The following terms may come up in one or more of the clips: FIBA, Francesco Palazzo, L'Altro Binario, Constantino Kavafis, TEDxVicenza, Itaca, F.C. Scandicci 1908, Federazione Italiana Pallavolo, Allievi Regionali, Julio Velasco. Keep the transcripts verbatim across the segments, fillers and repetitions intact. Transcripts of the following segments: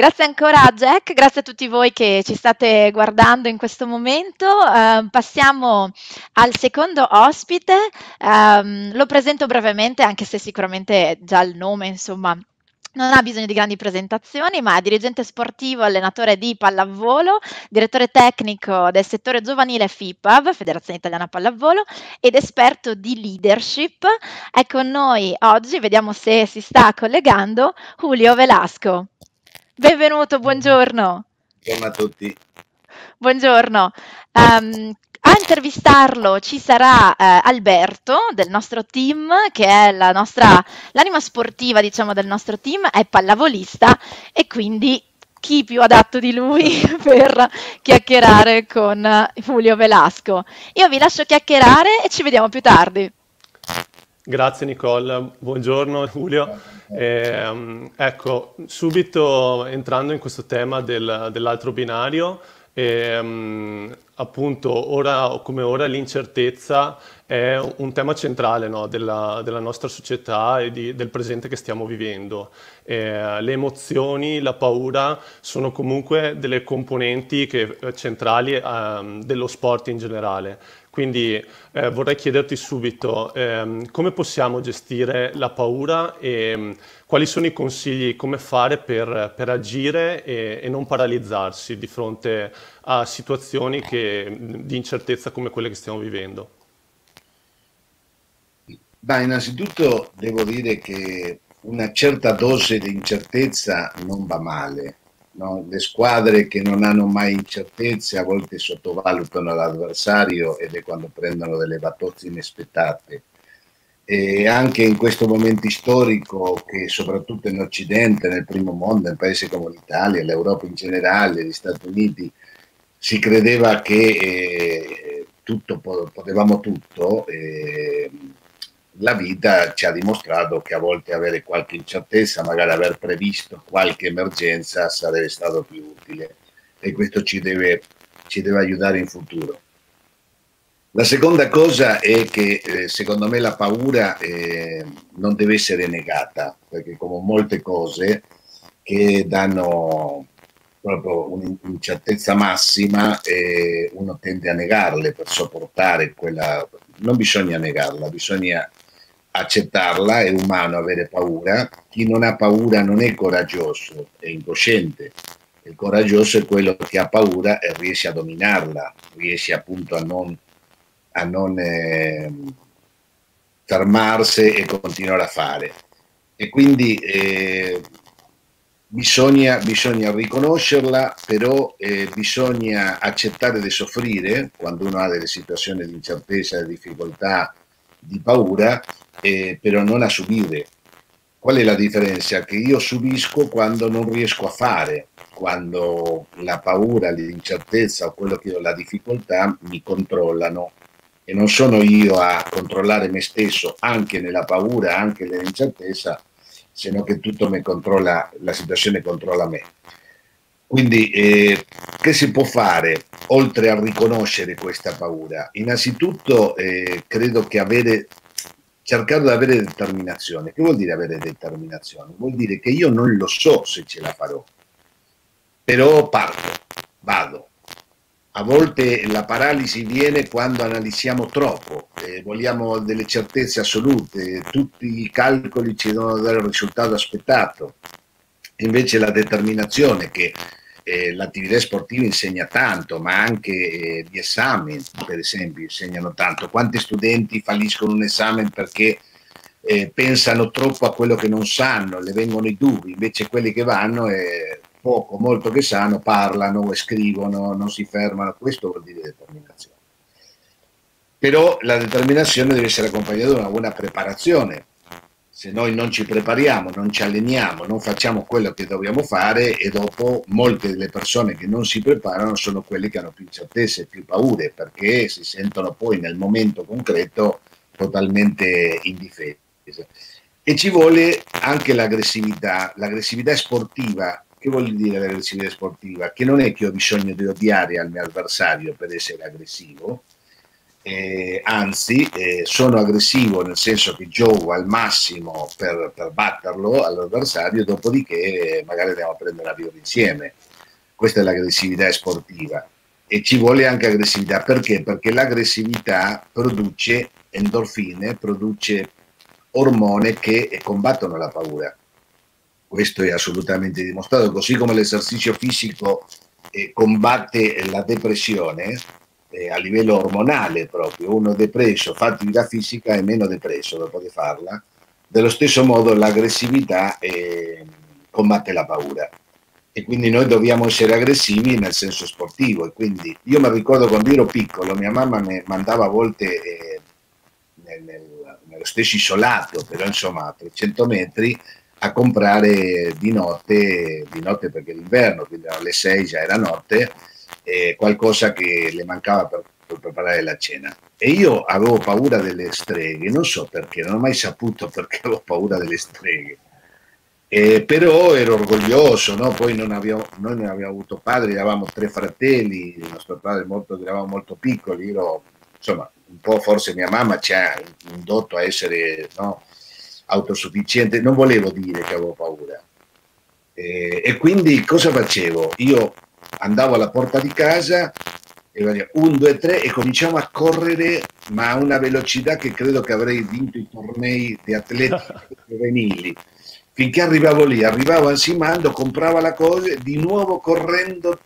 Grazie ancora a Jack, grazie a tutti voi che ci state guardando in questo momento. Eh, passiamo al secondo ospite, eh, lo presento brevemente, anche se sicuramente già il nome, insomma, non ha bisogno di grandi presentazioni, ma è dirigente sportivo, allenatore di pallavolo, direttore tecnico del settore giovanile FIPAV, Federazione Italiana Pallavolo, ed esperto di leadership. È con noi oggi, vediamo se si sta collegando, Julio Velasco. Benvenuto, buongiorno. Buongiorno a tutti. Buongiorno. Um, A intervistarlo ci sarà eh, Alberto del nostro team, che è la nostra, l'anima sportiva, diciamo, del nostro team, è pallavolista e quindi chi più adatto di lui per chiacchierare con Julio Velasco. Io vi lascio chiacchierare e ci vediamo più tardi. Grazie Nicole, buongiorno Julio. Eh, ecco, subito entrando in questo tema del, dell'altro binario, E, appunto ora come ora l'incertezza è un tema centrale, no, della, della nostra società e di, del presente che stiamo vivendo. E, le emozioni, la paura sono comunque delle componenti che, centrali eh, dello sport in generale. Quindi eh, vorrei chiederti subito eh, come possiamo gestire la paura e quali sono i consigli, come fare per, per agire e, e non paralizzarsi di fronte a situazioni che, di incertezza come quelle che stiamo vivendo. Beh, innanzitutto devo dire che una certa dose di incertezza non va male. No, le squadre che non hanno mai incertezze a volte sottovalutano l'avversario ed è quando prendono delle battute inaspettate. E anche in questo momento storico, che soprattutto in Occidente, nel primo mondo, in paesi come l'Italia, l'Europa in generale, gli Stati Uniti, si credeva che eh, tutto, potevamo tutto, eh, la vita ci ha dimostrato che a volte avere qualche incertezza, magari aver previsto qualche emergenza, sarebbe stato più utile, e questo ci deve, ci deve aiutare in futuro. La seconda cosa è che eh, secondo me la paura eh, non deve essere negata, perché come molte cose che danno proprio un'incertezza massima eh, uno tende a negarle per sopportare quella... Non bisogna negarla, bisogna accettarla, è umano avere paura. Chi non ha paura non è coraggioso, è incosciente. Il coraggioso è quello che ha paura e riesce a dominarla, riesce appunto a non, a non eh, fermarsi e continuare a fare. E quindi eh, bisogna, bisogna riconoscerla, però eh, bisogna accettare di soffrire quando uno ha delle situazioni di incertezza, di difficoltà, di paura, eh, però non a subire. Qual è la differenza? Che io subisco quando non riesco a fare, quando la paura, l'incertezza o quello che ho, la difficoltà mi controllano e non sono io a controllare me stesso anche nella paura, anche nell'incertezza, se no che tutto mi controlla, la situazione controlla me. Quindi eh, che si può fare oltre a riconoscere questa paura? Innanzitutto eh, credo che avere, cercare di avere determinazione. Che vuol dire avere determinazione? Vuol dire che io non lo so se ce la farò, però parto, vado. A volte la paralisi viene quando analizziamo troppo, eh, vogliamo delle certezze assolute, tutti i calcoli ci devono dare il risultato aspettato. Invece la determinazione, che eh, l'attività sportiva insegna tanto, ma anche eh, gli esami, per esempio, insegnano tanto. Quanti studenti falliscono un esame perché eh, pensano troppo a quello che non sanno, le vengono i dubbi, invece quelli che vanno, eh, poco, molto che sanno, parlano, scrivono, non si fermano. Questo vuol dire determinazione. Però la determinazione deve essere accompagnata da una buona preparazione. Se noi non ci prepariamo, non ci alleniamo, non facciamo quello che dobbiamo fare, e dopo molte delle persone che non si preparano sono quelle che hanno più incertezze, più paure, perché si sentono poi nel momento concreto totalmente indifese. E ci vuole anche l'aggressività, l'aggressività sportiva. Che vuol dire l'aggressività sportiva? Che non è che ho bisogno di odiare al mio avversario per essere aggressivo, eh, anzi eh, sono aggressivo, nel senso che gioco al massimo per, per batterlo all'avversario, dopodiché magari andiamo a prendere la birra insieme. Questa è l'aggressività sportiva, e ci vuole anche aggressività. Perché? Perché l'aggressività produce endorfine, produce ormone che combattono la paura. Questo è assolutamente dimostrato, così come l'esercizio fisico eh, combatte la depressione eh, a livello ormonale proprio. Uno depresso fa attività fisica e meno depresso dopo di farla. Dello stesso modo l'aggressività eh, combatte la paura, e quindi noi dobbiamo essere aggressivi nel senso sportivo. E quindi io mi ricordo quando ero piccolo mia mamma mi mandava a volte eh, nel, nel, nello stesso isolato, però insomma a trecento metri, a comprare di notte, di notte perché l'inverno, quindi alle sei già era notte, eh, qualcosa che le mancava per, per preparare la cena. E io avevo paura delle streghe, non so perché, non ho mai saputo perché avevo paura delle streghe, eh, però ero orgoglioso, no? Poi non abbiamo, noi non abbiamo avuto padri, eravamo tre fratelli, il nostro padre è morto, eravamo molto piccoli, ero, insomma un po' forse mia mamma ci ha indotto a essere, no, autosufficiente. Non volevo dire che avevo paura, eh, e quindi cosa facevo? Io andavo alla porta di casa e un, due, tre e cominciavo a correre, ma a una velocità che credo che avrei vinto i tornei di atleti giovanili, finché arrivavo lì, arrivavo ansimando, compravo la cosa, di nuovo correndo,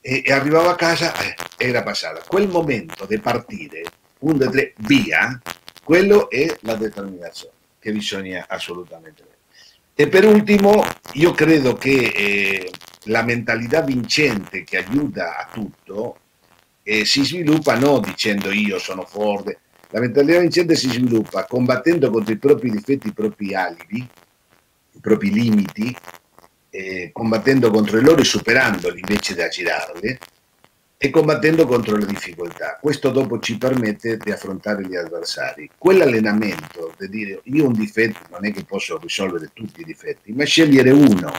e, e arrivavo a casa, eh, era passata. Quel momento di partire, un, due, tre, via, quello è la determinazione che bisogna assolutamente avere. E per ultimo, io credo che eh, la mentalità vincente che aiuta a tutto eh, si sviluppa non dicendo io sono forte. La mentalità vincente si sviluppa combattendo contro i propri difetti, i propri alibi, i propri limiti, eh, combattendo contro loro e superandoli invece di aggirarli, e combattendo contro le difficoltà. Questo dopo ci permette di affrontare gli avversari. Quell'allenamento di dire io un difetto, non è che posso risolvere tutti i difetti, ma scegliere uno: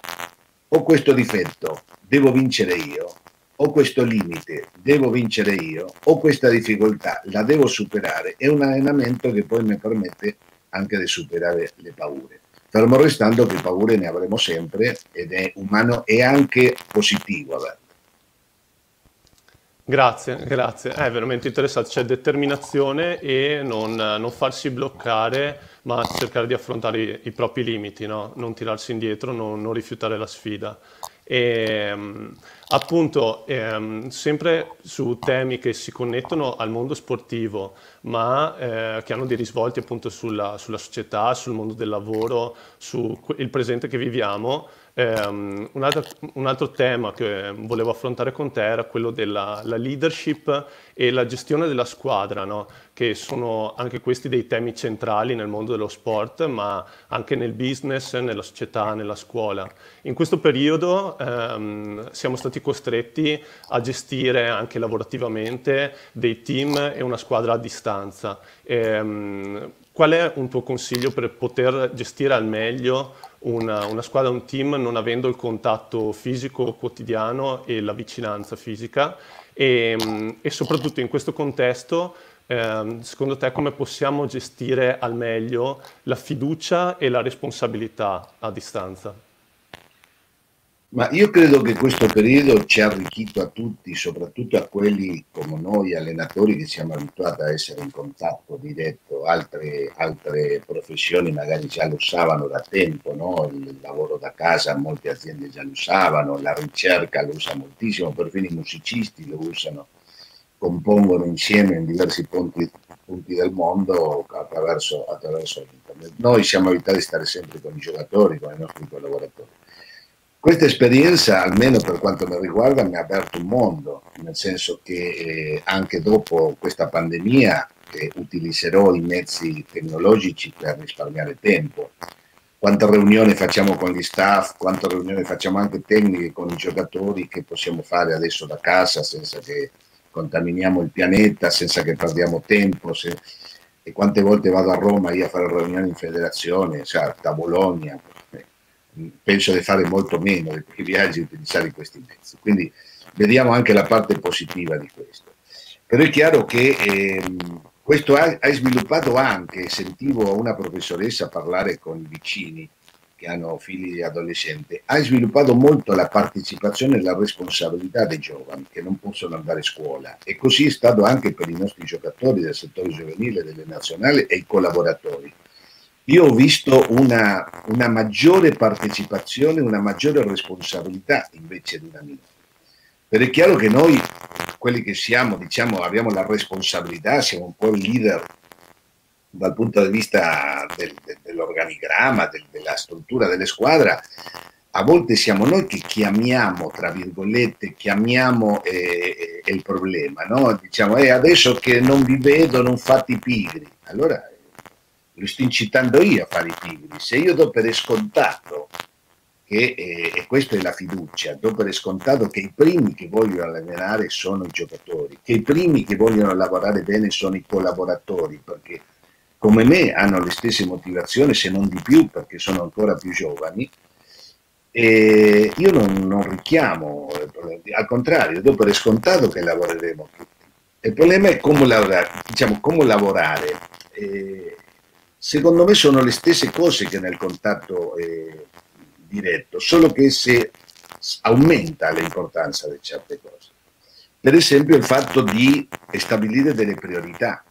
o questo difetto devo vincere io, o questo limite devo vincere io, o questa difficoltà la devo superare. È un allenamento che poi mi permette anche di superare le paure, fermo restando che paure ne avremo sempre, ed è umano e anche positivo averle. Grazie, grazie, è veramente interessante, c'è determinazione e non, non farsi bloccare, ma cercare di affrontare i, i propri limiti, no? Non tirarsi indietro, non, non rifiutare la sfida. E, appunto, ehm, sempre su temi che si connettono al mondo sportivo, ma eh, che hanno dei risvolti appunto sulla, sulla società, sul mondo del lavoro, sul presente che viviamo. Um, un, altro, un altro tema che volevo affrontare con te era quello della la leadership e la gestione della squadra, no? Che sono anche questi dei temi centrali nel mondo dello sport, ma anche nel business, nella società, nella scuola. In questo periodo um, siamo stati costretti a gestire anche lavorativamente dei team e una squadra a distanza. E, um, qual è un tuo consiglio per poter gestire al meglio Una, una squadra, un team, non avendo il contatto fisico quotidiano e la vicinanza fisica, e, e soprattutto in questo contesto, eh, secondo te come possiamo gestire al meglio la fiducia e la responsabilità a distanza? Ma io credo che questo periodo ci ha arricchito a tutti, soprattutto a quelli come noi allenatori che siamo abituati a essere in contatto diretto. Altre, altre professioni magari già lo usavano da tempo, no? Il lavoro da casa, molte aziende già lo usavano, la ricerca lo usa moltissimo, perfino i musicisti lo usano, compongono insieme in diversi punti, punti del mondo attraverso, attraverso l'internet. Noi siamo abituati a stare sempre con i giocatori, con i nostri collaboratori. Questa esperienza, almeno per quanto mi riguarda, mi ha aperto un mondo, nel senso che eh, anche dopo questa pandemia eh, utilizzerò i mezzi tecnologici per risparmiare tempo. Quante riunioni facciamo con gli staff, quante riunioni facciamo anche tecniche con i giocatori che possiamo fare adesso da casa senza che contaminiamo il pianeta, senza che perdiamo tempo. Se... E quante volte vado a Roma io a fare riunioni in federazione, cioè da Bologna. Penso di fare molto meno di quei viaggi e utilizzare questi mezzi, quindi vediamo anche la parte positiva di questo. Però è chiaro che eh, questo hai sviluppato anche, sentivo una professoressa parlare con i vicini che hanno figli adolescenti, hai sviluppato molto la partecipazione e la responsabilità dei giovani che non possono andare a scuola, e così è stato anche per i nostri giocatori del settore giovanile, delle nazionali e i collaboratori. Io ho visto una, una maggiore partecipazione, una maggiore responsabilità invece di una minore. Perché è chiaro che noi, quelli che siamo, diciamo, abbiamo la responsabilità, siamo un po' il leader dal punto di vista del, del, dell'organigramma, del, della struttura delle squadre. A volte siamo noi che chiamiamo, tra virgolette, chiamiamo eh, eh, il problema, no? Diciamo, eh, adesso che non vi vedo, non fate i pigri. Allora, lo sto incitando io a fare i pigri. Se io do per scontato che, eh, e questa è la fiducia, do per scontato che i primi che vogliono allenare sono i giocatori, che i primi che vogliono lavorare bene sono i collaboratori, perché come me hanno le stesse motivazioni, se non di più, perché sono ancora più giovani, e io non, non richiamo, al contrario, do per scontato che lavoreremo tutti. Il problema è come lavorare, diciamo, come lavorare. Eh, Secondo me sono le stesse cose che nel contatto eh, diretto, solo che si aumenta l'importanza di certe cose. Per esempio il fatto di stabilire delle priorità.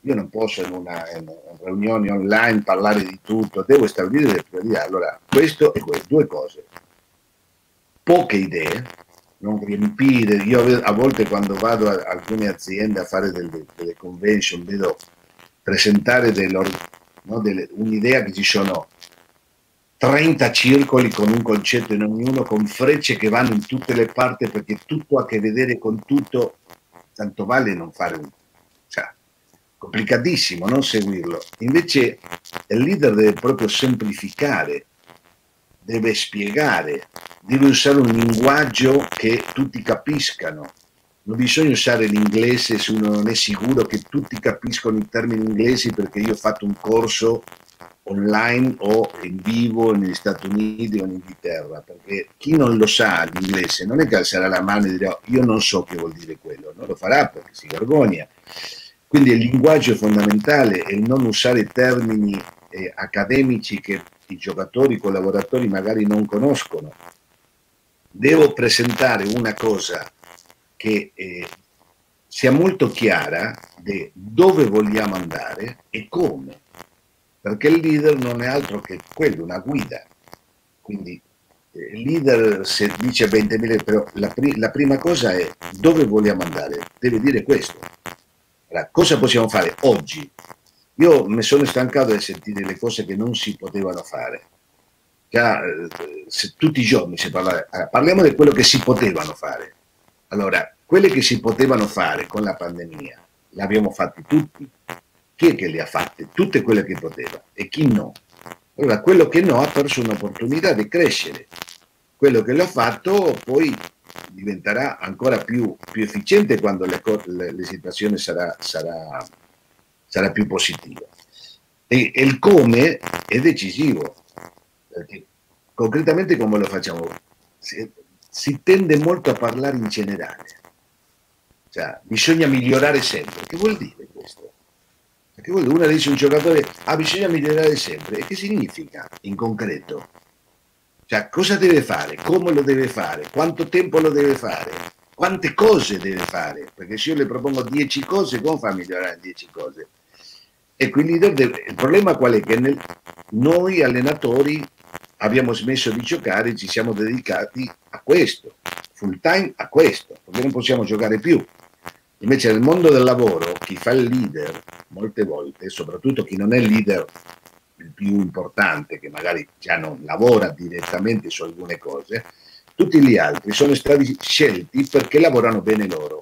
Io non posso in una, in una riunione online parlare di tutto, devo stabilire delle priorità. Allora, questo e questo, due cose. Poche idee, non riempire. Io a volte quando vado a alcune aziende a fare delle, delle convention vedo presentare no, un'idea che ci sono trenta circoli con un concetto in ognuno, con frecce che vanno in tutte le parti perché tutto ha a che vedere con tutto, tanto vale non fare un... Cioè, complicatissimo non seguirlo. Invece il leader deve proprio semplificare, deve spiegare, deve usare un linguaggio che tutti capiscano. Non bisogna usare l'inglese se uno non è sicuro che tutti capiscono i termini inglesi, perché io ho fatto un corso online o in vivo negli Stati Uniti o in Inghilterra, perché chi non lo sa l'inglese non è che alzerà la mano e dirà oh, io non so che vuol dire quello, non lo farà perché si vergogna. Quindi il linguaggio è fondamentale e non usare termini eh, accademici che i giocatori, i collaboratori magari non conoscono. Devo presentare una cosa che eh, sia molto chiara di dove vogliamo andare e come, perché il leader non è altro che quello, una guida. Quindi eh, il leader se dice ventimila, però la, pri la prima cosa è dove vogliamo andare, deve dire questo. Allora, cosa possiamo fare oggi? Io mi sono stancato di sentire le cose che non si potevano fare. Già, eh, se, tutti i giorni si parlava, allora, parliamo di quello che si potevano fare. Allora, quelle che si potevano fare con la pandemia, le abbiamo fatte tutti. Chi è che le ha fatte? Tutte quelle che poteva e chi no. Allora, quello che no ha perso un'opportunità di crescere. Quello che l'ha fatto poi diventerà ancora più, più efficiente quando le, le, le situazioni sarà, sarà, sarà più positiva. E, e il come è decisivo. Perché concretamente come lo facciamo? Se, si tende molto a parlare in generale, cioè bisogna migliorare sempre. Che vuol dire questo? Perché vuol dire? Uno dice a un giocatore ah, bisogna migliorare sempre, e che significa in concreto? Cioè cosa deve fare, come lo deve fare, quanto tempo lo deve fare, quante cose deve fare, perché se io le propongo dieci cose, come fa a migliorare dieci cose? E quindi il problema qual è? Che nel, noi allenatori abbiamo smesso di giocare, ci siamo dedicati a questo, full time a questo, perché non possiamo giocare più. Invece nel mondo del lavoro chi fa il leader molte volte, soprattutto chi non è il leader il più importante, che magari già non lavora direttamente su alcune cose, tutti gli altri sono stati scelti perché lavorano bene loro,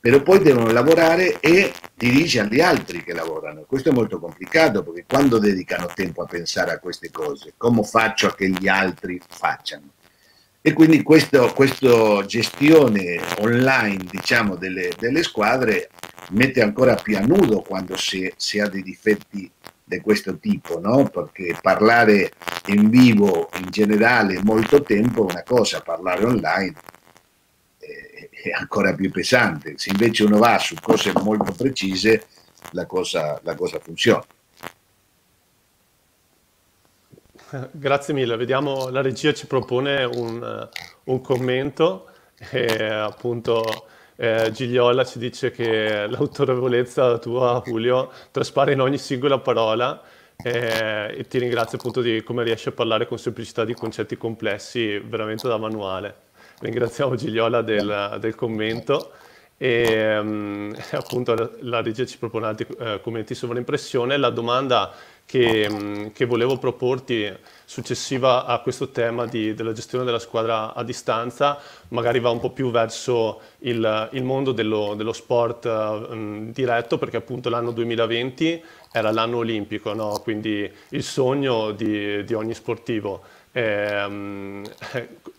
però poi devono lavorare e dirigere agli altri che lavorano. Questo è molto complicato, perché quando dedicano tempo a pensare a queste cose, come faccio a che gli altri facciano? E quindi questa gestione online, diciamo, delle, delle squadre mette ancora più a nudo quando si, si ha dei difetti di questo tipo, no? Perché parlare in vivo in generale molto tempo è una cosa, parlare online è ancora più pesante. Se invece uno va su cose molto precise, la cosa, la cosa funziona. Grazie mille, vediamo, la regia ci propone un, un commento e appunto eh, Gigliola ci dice che l'autorevolezza tua, Julio, traspare in ogni singola parola eh, e ti ringrazio appunto di come riesci a parlare con semplicità di concetti complessi, veramente da manuale. Ringraziamo Gigliola del, del commento e um, appunto la regia ci propone altri eh, commenti sovraimpressione. La domanda Che, che volevo proporti successiva a questo tema di, della gestione della squadra a distanza, magari va un po' più verso il, il mondo dello, dello sport mh, diretto, perché appunto l'anno duemilaventi era l'anno olimpico, no? Quindi il sogno di, di ogni sportivo. Ehm,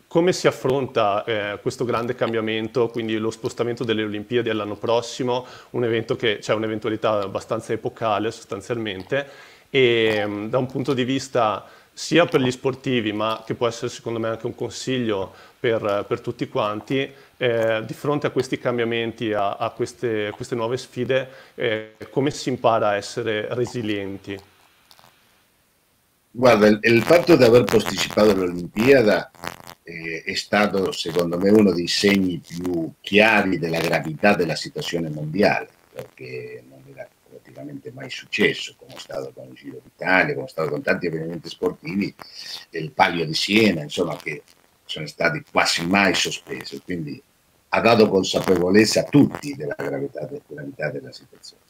come si affronta eh, questo grande cambiamento, quindi lo spostamento delle Olimpiadi all'anno prossimo, un evento che c'è cioè un'eventualità abbastanza epocale sostanzialmente, e da un punto di vista sia per gli sportivi, ma che può essere secondo me anche un consiglio per, per tutti quanti, eh, di fronte a questi cambiamenti, a, a queste, queste nuove sfide, eh, come si impara a essere resilienti? Guarda, il, il fatto di aver posticipato l'Olimpiada eh, è stato secondo me uno dei segni più chiari della gravità della situazione mondiale, perché non era praticamente mai successo, come è stato con il Giro d'Italia, come è stato con tanti avvenimenti sportivi, il Palio di Siena, insomma, che sono stati quasi mai sospesi, quindi ha dato consapevolezza a tutti della gravità, della gravità della situazione.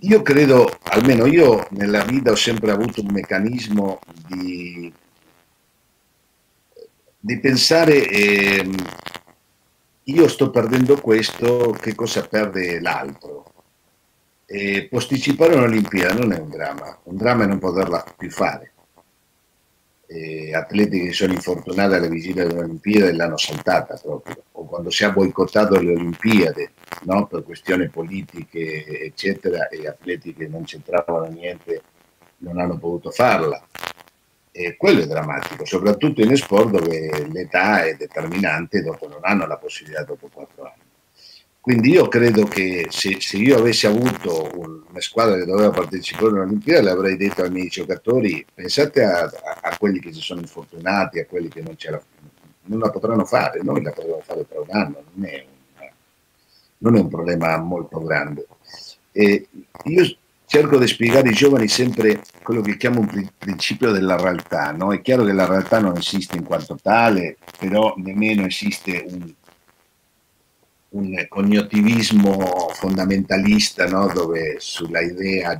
Io credo, almeno io nella vita ho sempre avuto un meccanismo di, di pensare eh, io sto perdendo questo, che cosa perde l'altro? E posticipare un'Olimpiade non è un dramma, un dramma è non poterla più fare. E atleti che sono infortunati alla vigilia dell'Olimpiade l'hanno saltata proprio, o quando si è boicottato le Olimpiadi, no? Per questioni politiche eccetera, e atleti che non c'entravano niente non hanno potuto farla. E quello è drammatico, soprattutto in sport dove l'età è determinante, dopo non hanno la possibilità dopo quattro anni. Quindi io credo che se, se io avessi avuto una squadra che doveva partecipare all'Olimpiade, l'avrei detto ai miei giocatori: pensate a, a, a quelli che si sono infortunati, a quelli che non, la, non la potranno fare. Noi la potremmo fare tra un anno, non è, una, non è un problema molto grande. E io cerco di spiegare ai giovani sempre quello che chiamo un principio della realtà, no? È chiaro che la realtà non esiste in quanto tale, però nemmeno esiste un un cognitivismo fondamentalista, no? Dove sulla idea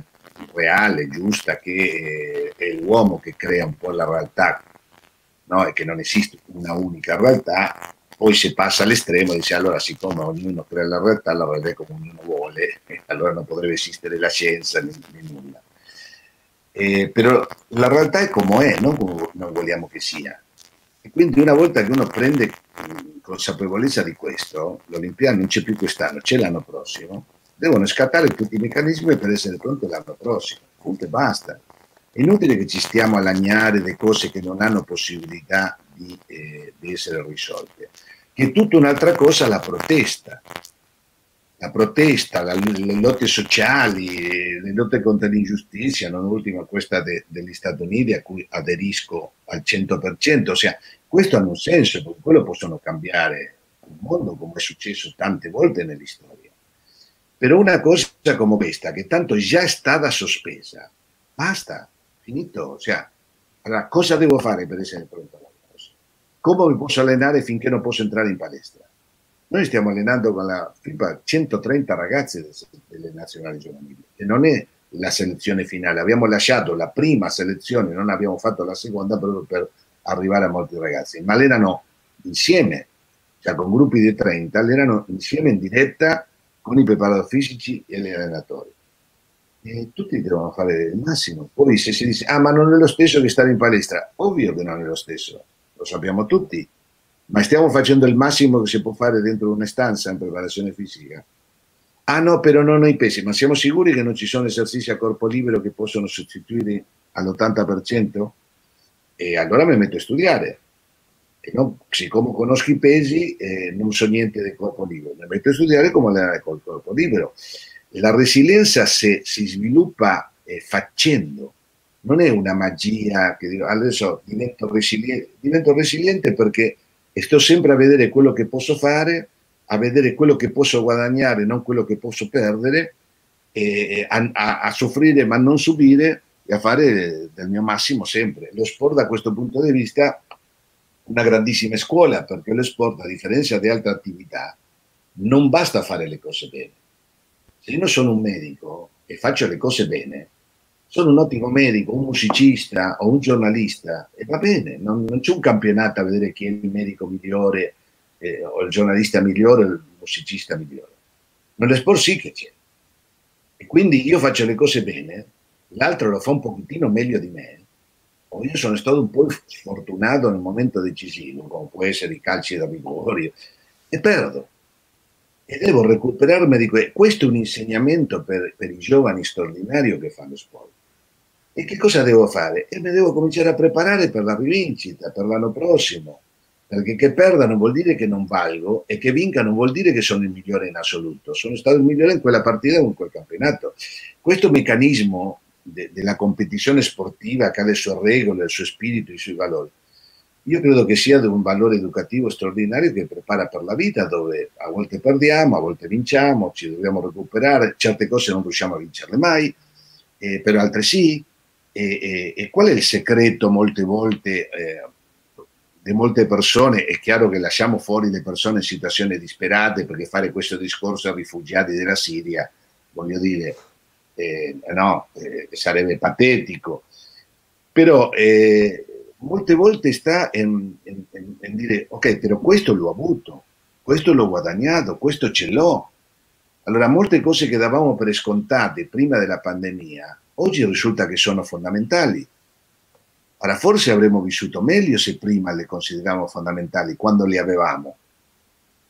reale, giusta, che è l'uomo che crea un po' la realtà, no? E che non esiste una unica realtà, poi si passa all'estremo e dice: allora siccome ognuno crea la realtà, la realtà è come ognuno vuole, allora non potrebbe esistere la scienza né, né nulla. Eh, però la realtà è come è, non come non vogliamo che sia. E quindi una volta che uno prende consapevolezza di questo, l'Olimpiade non c'è più quest'anno, c'è l'anno prossimo, devono scattare tutti i meccanismi per essere pronti l'anno prossimo, punto e basta. È inutile che ci stiamo a lagnare di cose che non hanno possibilità di, eh, di essere risolte. Che è tutta un'altra cosa la protesta, la protesta, la, le lotte sociali, le lotte contro l'ingiustizia, non ultima questa de, degli Stati Uniti a cui aderisco al cento per cento, ossia questo ha un senso, perché quello possono cambiare il mondo come è successo tante volte nell'istoria. Però una cosa come questa, che tanto già è stata sospesa, basta, finito, ossia, allora cosa devo fare per essere pronto alla cosa? Come mi posso allenare finché non posso entrare in palestra? Noi stiamo allenando con la FIBA centotrenta ragazzi delle nazionali giovanili e non è la selezione finale. Abbiamo lasciato la prima selezione, non abbiamo fatto la seconda proprio per arrivare a molti ragazzi. Ma allenano insieme, cioè con gruppi di trenta, allenano insieme in diretta con i preparatori fisici e gli allenatori. E tutti devono fare il massimo. Poi se si dice: ah, ma non è lo stesso che stare in palestra, ovvio che non è lo stesso, lo sappiamo tutti. Ma stiamo facendo il massimo che si può fare dentro una stanza in preparazione fisica? Ah no, però non ho i pesi, ma siamo sicuri che non ci sono esercizi a corpo libero che possono sostituire all'ottanta per cento? E allora mi metto a studiare. E non, siccome conosco i pesi, eh, non so niente del corpo libero, mi metto a studiare come allenare col corpo libero. La resilienza se, si sviluppa eh, facendo, non è una magia che dico, adesso divento resiliente, divento resiliente perché sto sempre a vedere quello che posso fare, a vedere quello che posso guadagnare, non quello che posso perdere, eh, a, a, a soffrire ma non subire e a fare del mio massimo sempre. Lo sport da questo punto di vista una grandissima scuola, perché lo sport, a differenza di altre attività, non basta fare le cose bene. Se io sono un medico e faccio le cose bene, sono un ottimo medico, un musicista o un giornalista, e va bene, non, non c'è un campionato a vedere chi è il medico migliore, eh, o il giornalista migliore o il musicista migliore. Nello sport sì che c'è. E quindi io faccio le cose bene, l'altro lo fa un pochettino meglio di me, io sono stato un po' sfortunato nel momento decisivo, come può essere i calci da rigore, e perdo. E devo recuperarmi di questo. Questo è un insegnamento per, per i giovani straordinario che fanno sport. E che cosa devo fare? E mi devo cominciare a preparare per la rivincita, per l'anno prossimo. Perché che perda non vuol dire che non valgo, e che vinca non vuol dire che sono il migliore in assoluto. Sono stato il migliore in quella partita o in quel campionato. Questo meccanismo della competizione sportiva che ha le sue regole, il suo spirito, i suoi valori, io credo che sia di un valore educativo straordinario che prepara per la vita, dove a volte perdiamo, a volte vinciamo, ci dobbiamo recuperare, certe cose non riusciamo a vincerle mai, eh, però altre sì. E, e, e qual è il segreto molte volte eh, di molte persone? È chiaro che lasciamo fuori le persone in situazioni disperate, perché fare questo discorso ai rifugiati della Siria, voglio dire, Eh, no, eh, sarebbe patetico, però eh, molte volte sta in, in, in dire ok, però questo l'ho avuto, questo l'ho guadagnato, questo ce l'ho. Allora molte cose che davamo per scontate prima della pandemia oggi risulta che sono fondamentali. Ora forse avremmo vissuto meglio se prima le consideravamo fondamentali, quando le avevamo,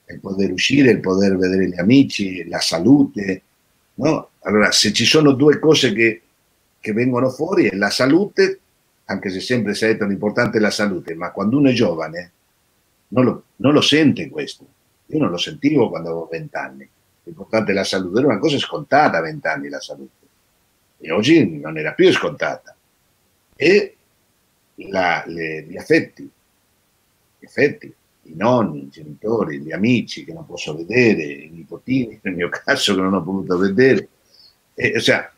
il poter uscire, il poter vedere gli amici, la salute, no? Allora, se ci sono due cose che, che vengono fuori, è la salute, anche se sempre si è detto l'importante è la salute, ma quando uno è giovane non lo, non lo sente questo. Io non lo sentivo quando avevo vent'anni. L'importante è la salute, era una cosa scontata a vent'anni la salute. E oggi non era più scontata. E la, le, gli affetti, gli affetti. I nonni, i genitori, gli amici che non posso vedere, i nipotini nel mio caso che non ho potuto vedere. Eh, o sea,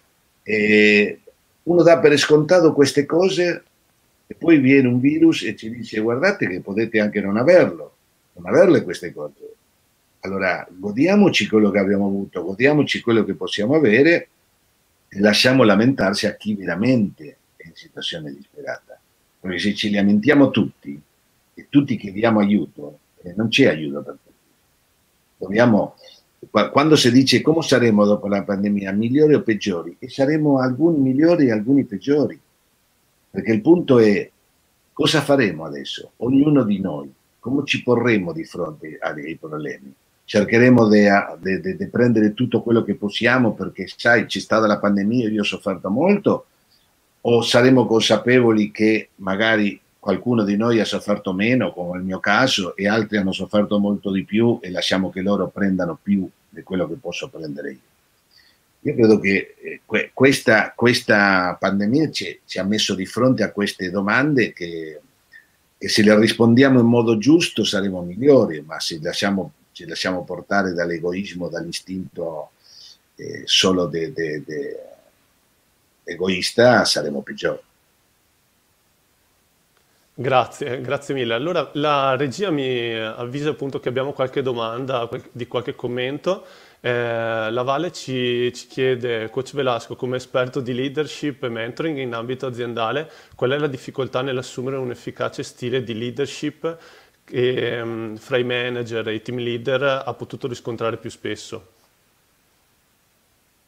eh, uno dà per scontato queste cose e poi viene un virus e ci dice guardate che potete anche non averlo, non averle queste cose. Allora godiamoci quello che abbiamo avuto, godiamoci quello che possiamo avere e lasciamo lamentarsi a chi veramente è in situazione disperata. Perché se ci lamentiamo tutti, e tutti chiediamo aiuto, eh, non c'è aiuto per tutti. Dobbiamo, quando si dice come saremo dopo la pandemia, migliori o peggiori, e saremo alcuni migliori e alcuni peggiori, perché il punto è cosa faremo adesso, ognuno di noi, come ci porremo di fronte ai problemi. Cercheremo di prendere tutto quello che possiamo perché sai c'è stata la pandemia e io ho sofferto molto, o saremo consapevoli che magari qualcuno di noi ha sofferto meno, come il mio caso, e altri hanno sofferto molto di più e lasciamo che loro prendano più di quello che posso prendere io. Io credo che eh, que questa, questa pandemia ci, ci ha messo di fronte a queste domande che, che se le rispondiamo in modo giusto saremo migliori, ma se lasciamo, ci lasciamo portare dall'egoismo, dall'istinto eh, solo de, de, de egoista, saremo peggiori. Grazie, grazie mille. Allora la regia mi avvisa appunto che abbiamo qualche domanda, di qualche commento. Eh, la Vale ci, ci chiede, Coach Velasco, come esperto di leadership e mentoring in ambito aziendale, qual è la difficoltà nell'assumere un efficace stile di leadership che um, fra i manager e i team leader ha potuto riscontrare più spesso?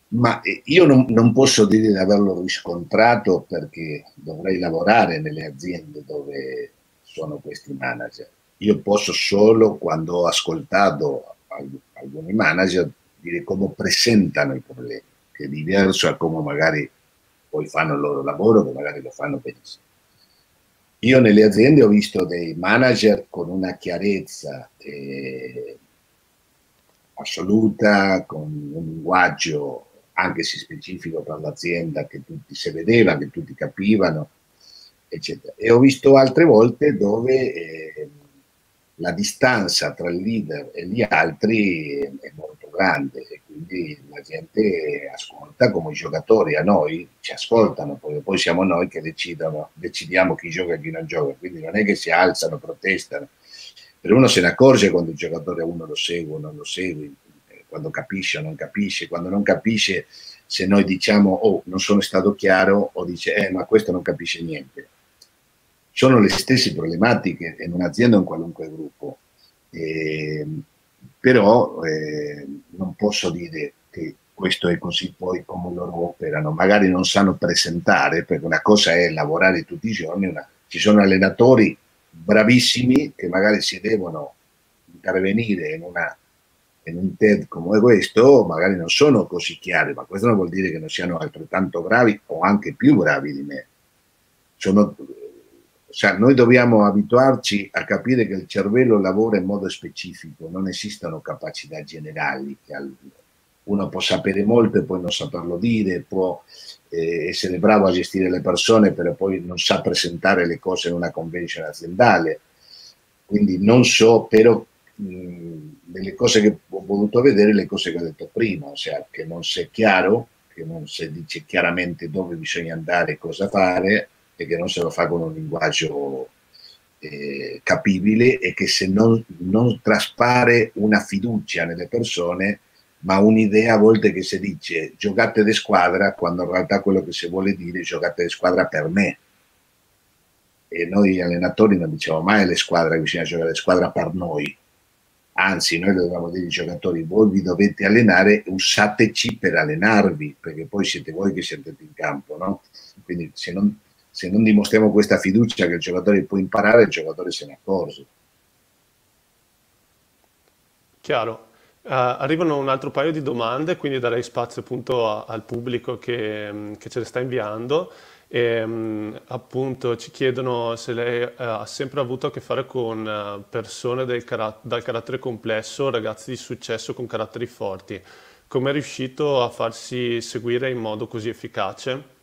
Ma io non, non posso dire di averlo riscontrato perché dovrei lavorare nelle aziende dove sono questi manager. Io posso solo, quando ho ascoltato alcuni manager, dire come presentano i problemi, che è diverso a come magari poi fanno il loro lavoro, che magari lo fanno benissimo. Io nelle aziende ho visto dei manager con una chiarezza eh, assoluta, con un linguaggio anche se specifico per l'azienda, che tutti si vedeva, che tutti capivano, eccetera. E ho visto altre volte dove eh, la distanza tra il leader e gli altri è molto grande, e quindi la gente ascolta come i giocatori a noi, ci ascoltano, poi, poi siamo noi che decidono, decidiamo chi gioca e chi non gioca, quindi non è che si alzano, protestano, però uno se ne accorge quando il giocatore a uno lo segue o non lo segue, quando capisce o non capisce, quando non capisce se noi diciamo oh non sono stato chiaro o dice eh ma questo non capisce niente. Sono le stesse problematiche in un'azienda o in qualunque gruppo, eh, però eh, non posso dire che questo è così poi come loro operano, magari non sanno presentare, perché una cosa è lavorare tutti i giorni, una... ci sono allenatori bravissimi che magari si devono intervenire in, una, in un TED come questo, magari non sono così chiari, ma questo non vuol dire che non siano altrettanto bravi o anche più bravi di me. Sono... Cioè, noi dobbiamo abituarci a capire che il cervello lavora in modo specifico, non esistono capacità generali. Uno può sapere molto e poi non saperlo dire, può eh, essere bravo a gestire le persone, però poi non sa presentare le cose in una convention aziendale. Quindi non so, però mh, delle cose che ho voluto vedere, le cose che ho detto prima, ossia che non si è chiaro, che non si dice chiaramente dove bisogna andare e cosa fare, e che non se lo fa con un linguaggio eh, capibile, e che se non, non traspare una fiducia nelle persone, ma un'idea a volte che si dice giocate di squadra, quando in realtà quello che si vuole dire è giocate di squadra per me. E noi allenatori non diciamo mai alle squadre che bisogna giocare di squadra per noi, anzi noi dobbiamo dire ai giocatori voi vi dovete allenare, usateci per allenarvi, perché poi siete voi che siete in campo, no? Quindi se non Se non dimostriamo questa fiducia che il giocatore può imparare, il giocatore se ne accorge. Chiaro. Uh, arrivano un altro paio di domande, quindi darei spazio appunto a, al pubblico che, che ce le sta inviando. E, um, appunto ci chiedono se lei uh, ha sempre avuto a che fare con uh, persone del car- dal carattere complesso, ragazzi di successo con caratteri forti. Come è riuscito a farsi seguire in modo così efficace?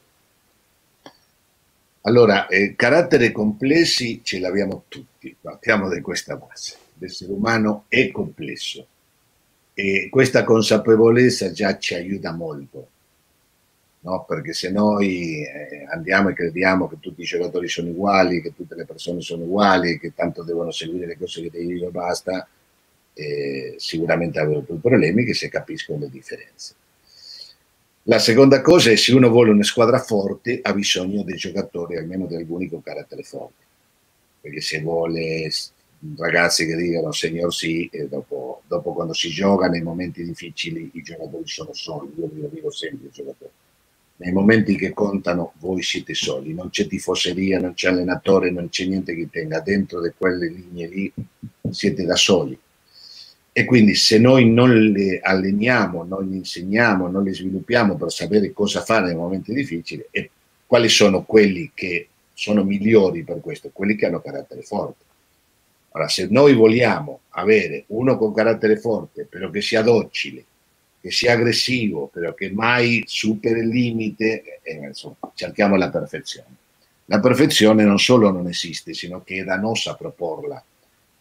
Allora, eh, caratteri complessi ce l'abbiamo tutti, partiamo da questa base, l'essere umano è complesso e questa consapevolezza già ci aiuta molto, no? Perché se noi eh, andiamo e crediamo che tutti i giocatori sono uguali, che tutte le persone sono uguali, che tanto devono seguire le cose che devo io e basta, eh, sicuramente avremo più problemi che se capiscono le differenze. La seconda cosa è se uno vuole una squadra forte ha bisogno dei giocatori, almeno di alcuni con carattere forte, perché se vuole ragazzi che dicano signor sì, e dopo, dopo quando si gioca nei momenti difficili i giocatori sono soli, io vi lo dico sempre i giocatori, nei momenti che contano voi siete soli, non c'è tifoseria, non c'è allenatore, non c'è niente che tenga, dentro di quelle linee lì siete da soli. E quindi se noi non le alleniamo, non le insegniamo, non le sviluppiamo per sapere cosa fare nei momenti difficili, e quali sono quelli che sono migliori per questo, quelli che hanno carattere forte. Allora, se noi vogliamo avere uno con carattere forte, però che sia docile, che sia aggressivo, però che mai superi il limite, eh, insomma, cerchiamo la perfezione. La perfezione non solo non esiste, sino che è dannosa proporla.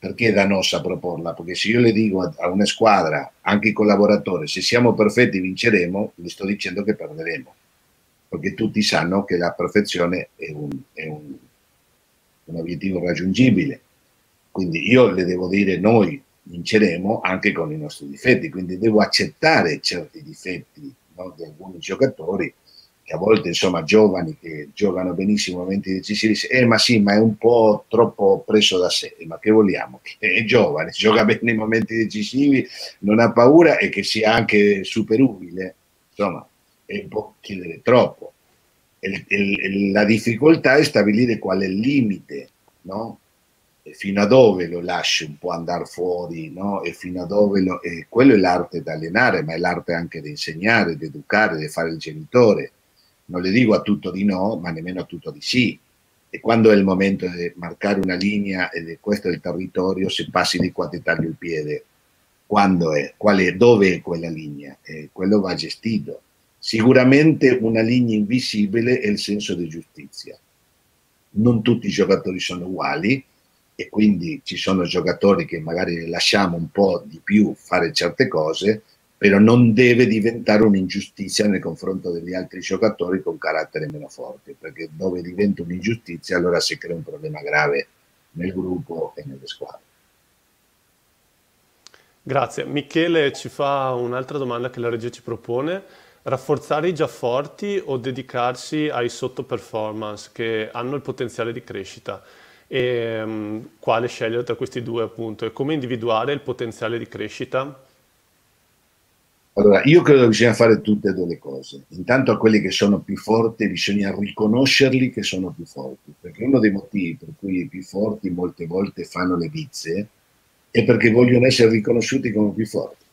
Perché è dannosa proporla? Perché se io le dico a una squadra, anche i collaboratori, se siamo perfetti vinceremo, gli sto dicendo che perderemo. Perché tutti sanno che la perfezione è un, è un, un obiettivo raggiungibile. Quindi io le devo dire noi vinceremo anche con i nostri difetti, quindi devo accettare certi difetti, no, di alcuni giocatori, che a volte insomma giovani che giocano benissimo in momenti decisivi, eh ma sì, ma è un po' troppo preso da sé, ma che vogliamo? Che è giovane, gioca bene nei momenti decisivi, non ha paura e che sia anche superubile, insomma è un po' chiedere troppo. E, e, la difficoltà è stabilire qual è il limite, no? E fino a dove lo lascio un po' andare fuori, no? E fino a dove lo, e quello è l'arte da allenare, ma è l'arte anche di insegnare, di educare, di fare il genitore. Non le dico a tutto di no, ma nemmeno a tutto di sì. e quando è il momento di marcare una linea e di questo è il territorio, se passi di qua ti taglio il piede. Quando è? Qual è? Dove è quella linea? Eh, quello va gestito. Sicuramente una linea invisibile è il senso di giustizia. Non tutti i giocatori sono uguali e quindi ci sono giocatori che magari lasciamo un po' di più fare certe cose, però non deve diventare un'ingiustizia nel confronto degli altri giocatori con carattere meno forte, perché dove diventa un'ingiustizia allora si crea un problema grave nel gruppo e nelle squadre. Grazie. Michele ci fa un'altra domanda che la regia ci propone: rafforzare i già forti o dedicarsi ai sottoperformance che hanno il potenziale di crescita? E, um, quale scegliere tra questi due, appunto, e come individuare il potenziale di crescita? Allora, io credo che bisogna fare tutte e due le cose. Intanto a quelli che sono più forti bisogna riconoscerli che sono più forti, perché uno dei motivi per cui i più forti molte volte fanno le bizze è perché vogliono essere riconosciuti come più forti.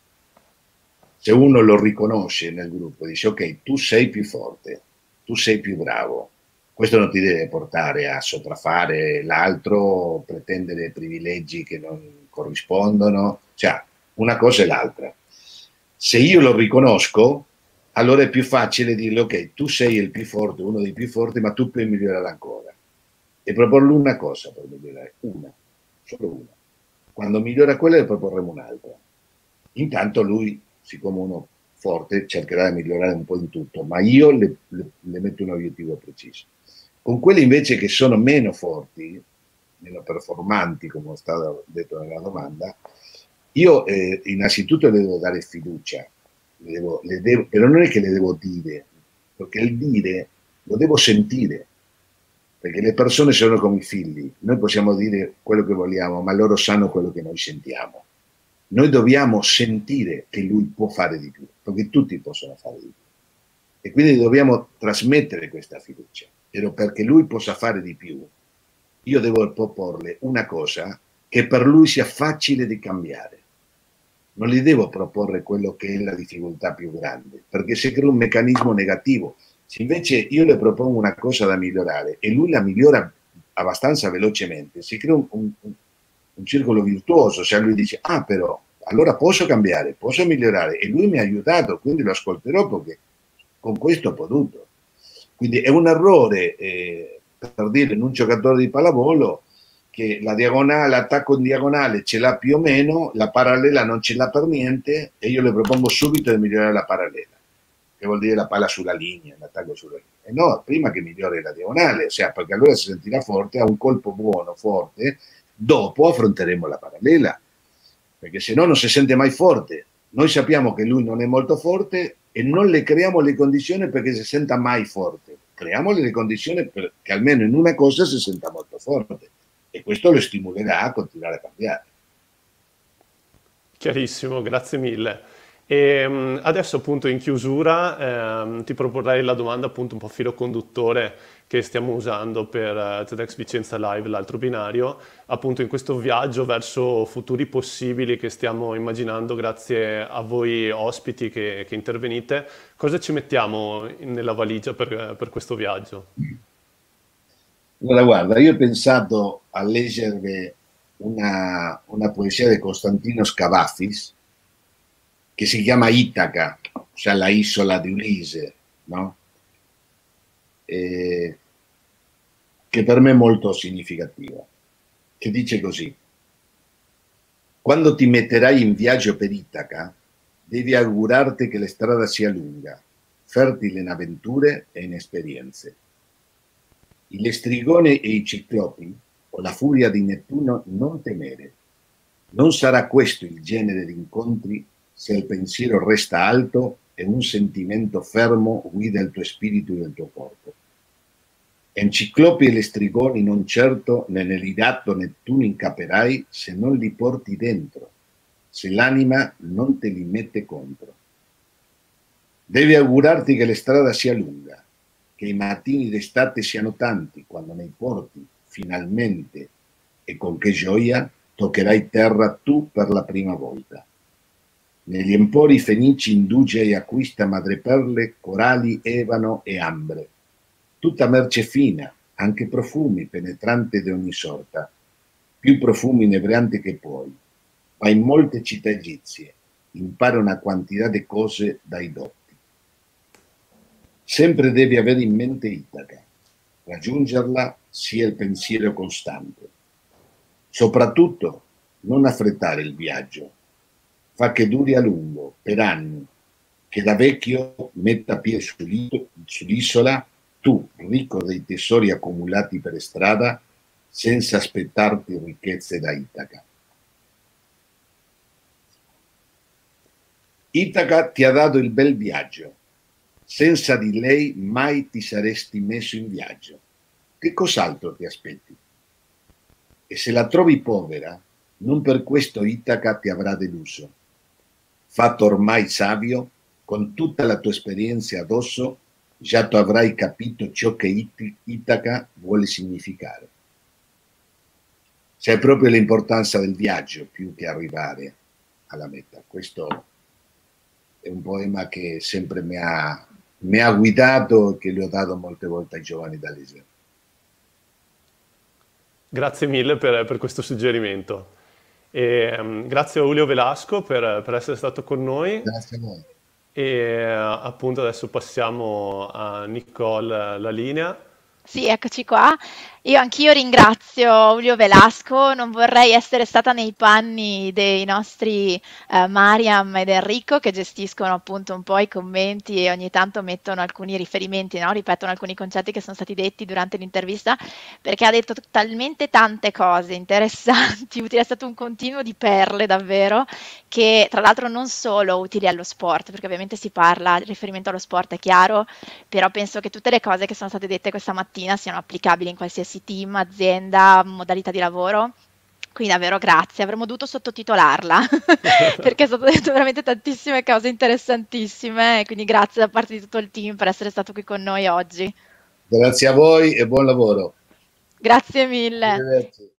Se uno lo riconosce nel gruppo, dice ok, tu sei più forte, tu sei più bravo, questo non ti deve portare a sopraffare l'altro, pretendere privilegi che non corrispondono, cioè una cosa e l'altra. Se io lo riconosco, allora è più facile dirle ok, tu sei il più forte, uno dei più forti, ma tu puoi migliorare ancora. E proporlo una cosa per migliorare, una, solo una. Quando migliora quella ne proporremo un'altra. Intanto lui, siccome uno forte, cercherà di migliorare un po' in tutto, ma io le, le, le metto un obiettivo preciso. Con quelli invece che sono meno forti, meno performanti, come è stato detto nella domanda, io eh, innanzitutto le devo dare fiducia, le devo, le devo, però non è che le devo dire, perché il dire lo devo sentire, perché le persone sono come i figli, noi possiamo dire quello che vogliamo, ma loro sanno quello che noi sentiamo. Noi dobbiamo sentire che lui può fare di più, perché tutti possono fare di più. E quindi dobbiamo trasmettere questa fiducia. Però perché lui possa fare di più, io devo proporle una cosa che per lui sia facile di cambiare. Non gli devo proporre quello che è la difficoltà più grande, perché si crea un meccanismo negativo. Se invece io le propongo una cosa da migliorare e lui la migliora abbastanza velocemente, si crea un... un un circolo virtuoso, cioè lui dice ah però, allora posso cambiare, posso migliorare e lui mi ha aiutato, quindi lo ascolterò perché con questo ho potuto. Quindi è un errore, eh, per dire, in un giocatore di pallavolo che la diagonale, l'attacco in diagonale ce l'ha più o meno, la parallela non ce l'ha per niente e io le propongo subito di migliorare la parallela, che vuol dire la palla sulla linea, l'attacco sulla linea. E no, prima che migliori la diagonale, cioè, perché allora si sentirà forte, ha un colpo buono, forte, dopo affronteremo la parallela, perché se no non si sente mai forte. Noi sappiamo che lui non è molto forte e non le creiamo le condizioni perché si senta mai forte. Creiamole le condizioni perché almeno in una cosa si senta molto forte e questo lo stimolerà a continuare a cambiare. Chiarissimo, grazie mille. E adesso appunto in chiusura ehm, ti proporrei la domanda appunto un po' filo conduttore che stiamo usando per TEDxVicenza Live, l'altro binario, appunto in questo viaggio verso futuri possibili che stiamo immaginando grazie a voi ospiti che, che intervenite. Cosa ci mettiamo nella valigia per, per questo viaggio? Allora guarda, io ho pensato a leggere una, una poesia di Constantino Kavafis, che si chiama Itaca, cioè la isola di Ulisse, no? Eh, che per me è molto significativa, che dice così: quando ti metterai in viaggio per Itaca, devi augurarti che la strada sia lunga, fertile in avventure e in esperienze. Il lestrigone e i ciclopi, o la furia di Nettuno, non temere. Non sarà questo il genere di incontri se il pensiero resta alto e un sentimento fermo guida il tuo spirito e il tuo corpo. In ciclopi e lestrigoni non certo né nell'irato né tu ne incaperai se non li porti dentro, se l'anima non te li mette contro. Devi augurarti che la strada sia lunga, che i mattini d'estate siano tanti quando nei porti, finalmente, e con che gioia, toccherai terra tu per la prima volta. Negli empori fenici indugia e acquista madreperle, corali, ebano e ambre. Tutta merce fina, anche profumi penetranti di ogni sorta, più profumi inebrianti che puoi. Vai in molte città egizie, impara una quantità di cose dai dotti. Sempre devi avere in mente Itaca, raggiungerla sia il pensiero costante. Soprattutto non affrettare il viaggio, fa che duri a lungo, per anni, che da vecchio metta piede sull'isola, tu, ricco dei tesori accumulati per strada, senza aspettarti ricchezze da Itaca. Itaca ti ha dato il bel viaggio, senza di lei mai ti saresti messo in viaggio. Che cos'altro ti aspetti? E se la trovi povera, non per questo Itaca ti avrà deluso. Fatto ormai savio, con tutta la tua esperienza addosso, già tu avrai capito ciò che It- Itaca vuole significare. C'è proprio l'importanza del viaggio più che arrivare alla meta. Questo è un poema che sempre mi ha, mi ha guidato e che le ho dato molte volte ai giovani dall'Islam. Grazie mille per, per questo suggerimento. E, um, grazie a Julio Velasco per, per essere stato con noi. Grazie a voi. E appunto adesso passiamo a Nicole la linea. Sì, eccoci qua. Io anch'io ringrazio Julio Velasco, non vorrei essere stata nei panni dei nostri eh, Mariam ed Enrico che gestiscono appunto un po' i commenti e ogni tanto mettono alcuni riferimenti, no? Ripetono alcuni concetti che sono stati detti durante l'intervista, perché ha detto talmente tante cose interessanti, utili, è stato un continuo di perle davvero, che tra l'altro non solo utili allo sport, perché ovviamente si parla, il riferimento allo sport è chiaro, però penso che tutte le cose che sono state dette questa mattina siano applicabili in qualsiasi team, azienda, modalità di lavoro, quindi davvero grazie, avremmo dovuto sottotitolarla perché sono detto veramente tantissime cose interessantissime, quindi grazie da parte di tutto il team per essere stato qui con noi oggi. Grazie a voi e buon lavoro. Grazie mille.